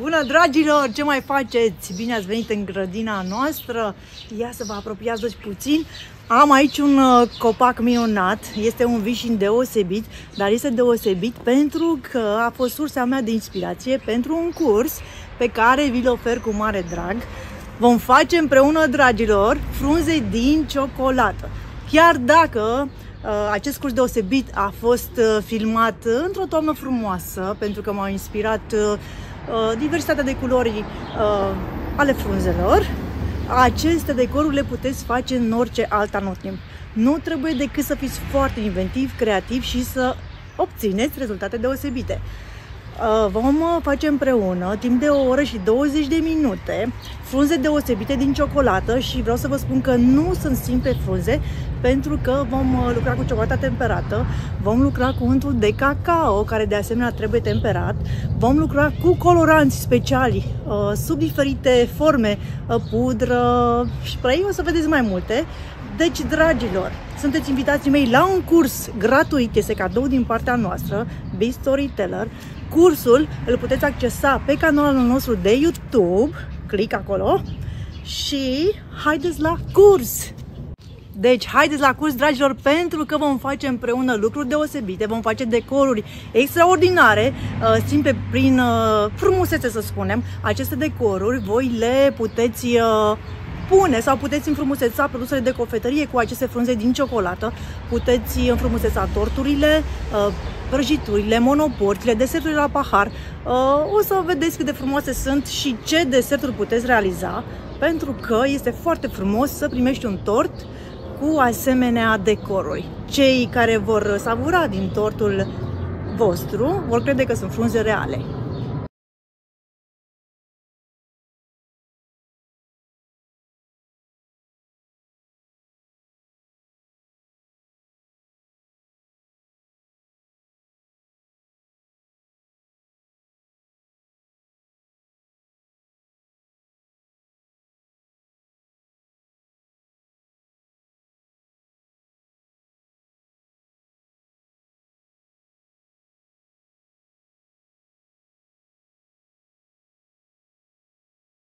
Bună, dragilor! Ce mai faceți? Bine ați venit în grădina noastră! Ia să vă apropiați puțin. Am aici un copac minunat. Este un vișin deosebit, dar este deosebit pentru că a fost sursa mea de inspirație pentru un curs pe care vi-l ofer cu mare drag. Vom face împreună, dragilor, frunze din ciocolată. Chiar dacă acest curs deosebit a fost filmat într-o toamnă frumoasă, pentru că m-au inspirat diversitatea de culori ale frunzelor, aceste decoruri le puteți face în orice alt anotimp. Nu trebuie decât să fiți foarte inventiv, creativ și să obțineți rezultate deosebite. Vom face împreună, timp de o oră și 20 de minute, frunze deosebite din ciocolată și vreau să vă spun că nu sunt simple frunze, pentru că vom lucra cu ciocolata temperată, vom lucra cu untul de cacao, care de asemenea trebuie temperat, vom lucra cu coloranți speciali, sub diferite forme, pudră, spray, o să vedeți mai multe. Deci, dragilor, sunteți invitații mei la un curs gratuit, este cadou din partea noastră, Be Story Teller. Cursul îl puteți accesa pe canalul nostru de YouTube, click acolo și haideți la curs! Deci, haideți la curs, dragilor, pentru că vom face împreună lucruri deosebite, vom face decoruri extraordinare, simple prin frumusețe, să spunem. Aceste decoruri voi le puteți pune sau puteți înfrumuseța produsele de cofetărie cu aceste frunze din ciocolată, puteți înfrumuseța torturile, prăjiturile, monoportile, deserturile la pahar. O să vedeți cât de frumoase sunt și ce deserturi puteți realiza, pentru că este foarte frumos să primești un tort cu asemenea decoruri. Cei care vor savura din tortul vostru vor crede că sunt frunze reale.